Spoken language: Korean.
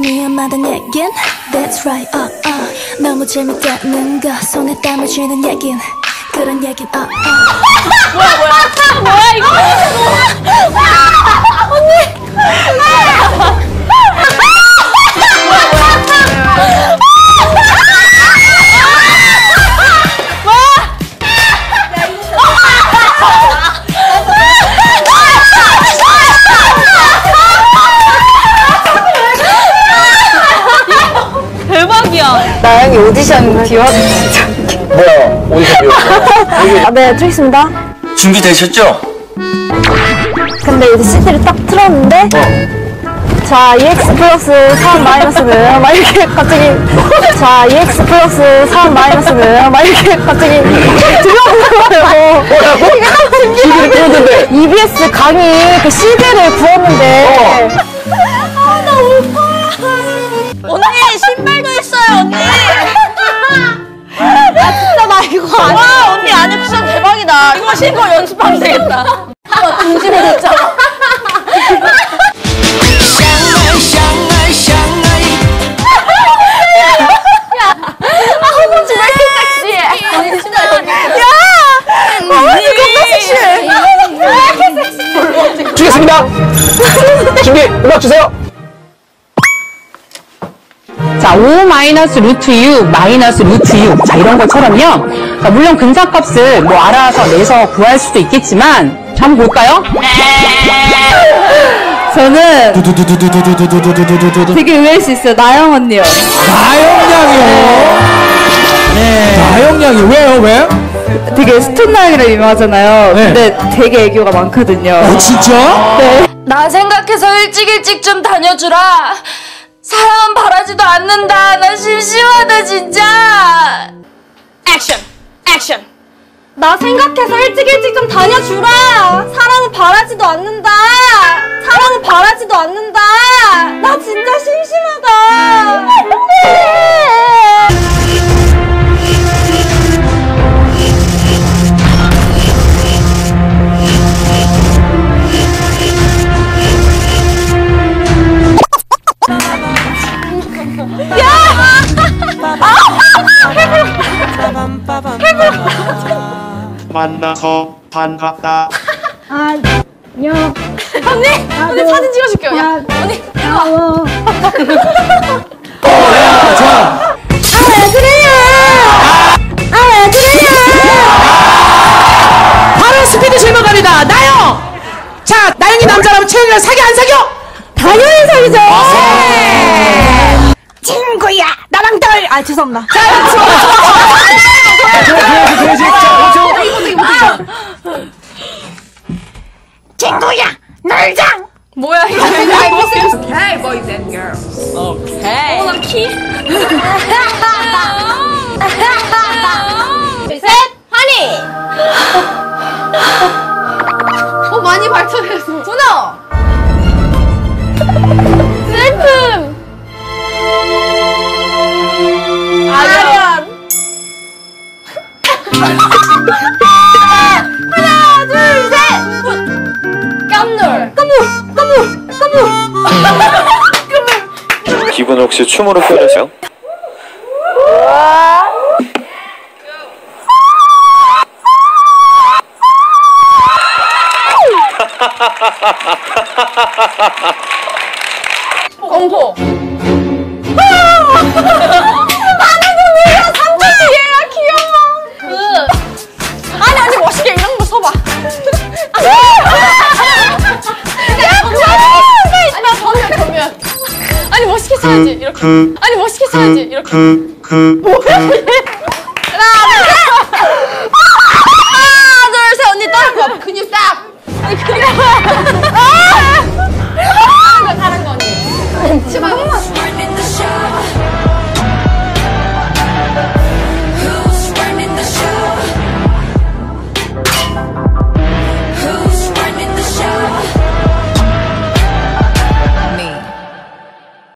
좀 위험하단 얘긴 That's right, 너무 재밌다는 거 손에 땀을 쥐는 얘긴 그런 얘긴, 뭐야 이거 언니 나영이 오디션 비워 뭐야 오디션 비워 아, 네 트릭스입니다. 준비되셨죠? 근데 이제 CD를 딱 틀었는데 자 EX 플러스 3 마이너스는 막 이렇게 갑자기 자 EX 플러스 3 마이너스는 막 이렇게 갑자기 들어오더라고요. 뭐라고? CD를 틀었는데 EBS 강의 그 CD를 구웠는데 아 나 울 거야 언니 신발도 했어요 언니. 아 진짜 나 이거 안 해. 와 언니 안에 쿠션 대박이다. 이거 신고 연습하면 되겠다. 와 동심에 진짜. 야, 허벅지 왜 이렇게 섹시해? 언니 신발 언니. 야, 허벅지 겁나 섹시해. 왜 이렇게 섹시해? 주겠습니다. 준비 음악 주세요. 자, 5 마이너스 루트 6 마이너스 루트 6 자, 이런 것처럼요. 자, 물론 근사값을 뭐 알아서 내서 구할 수도 있겠지만 한번 볼까요? 저는 되게 의외일 수 있어요. 나영 언니요. 나영 양이요? 나영 양이 왜요? 왜? 되게 스톤 나영이라 유명하잖아요. 네. 근데 되게 애교가 많거든요. 진짜? 네. 나 생각해서 일찍 좀 다녀주라. 사랑은 바라지도 않는다. 나 심심하다 진짜. 액션! 액션! 나 생각해서 일찍 좀 다녀주라. 사랑은 바라지도 않는다. 사랑은 바라지도 않는다. 나 진짜 심심하다. 만나서 반갑다. 안녕. 언니! 언니 사진 찍어줄게요. 야, 언니! 고마워. 야, 자! 아, 그래요! 아, 그래요! 바로 스피드 질문 갑니다. 나영! 자, 나영이 남자라면 채영이랑 사귀어, 안 사귀어? 당연히 사귀죠! 친구야! 나랑 덜! 아, 죄송합니다. 친구야, 놀자. 뭐야 이거? Okay, boys and girls. Okay. 오늘 키. 둘, 셋, 하니. 오 많이 발전했어. 준호. 슬픔. 아연. 하나, 둘, 셋. 깜놀! 깜놀! 기분 혹시 춤으로 표현하세요? 공포! 아니 멋있게 써야지 이렇게. 아니 멋있게 써야지 이렇게. 뭐야?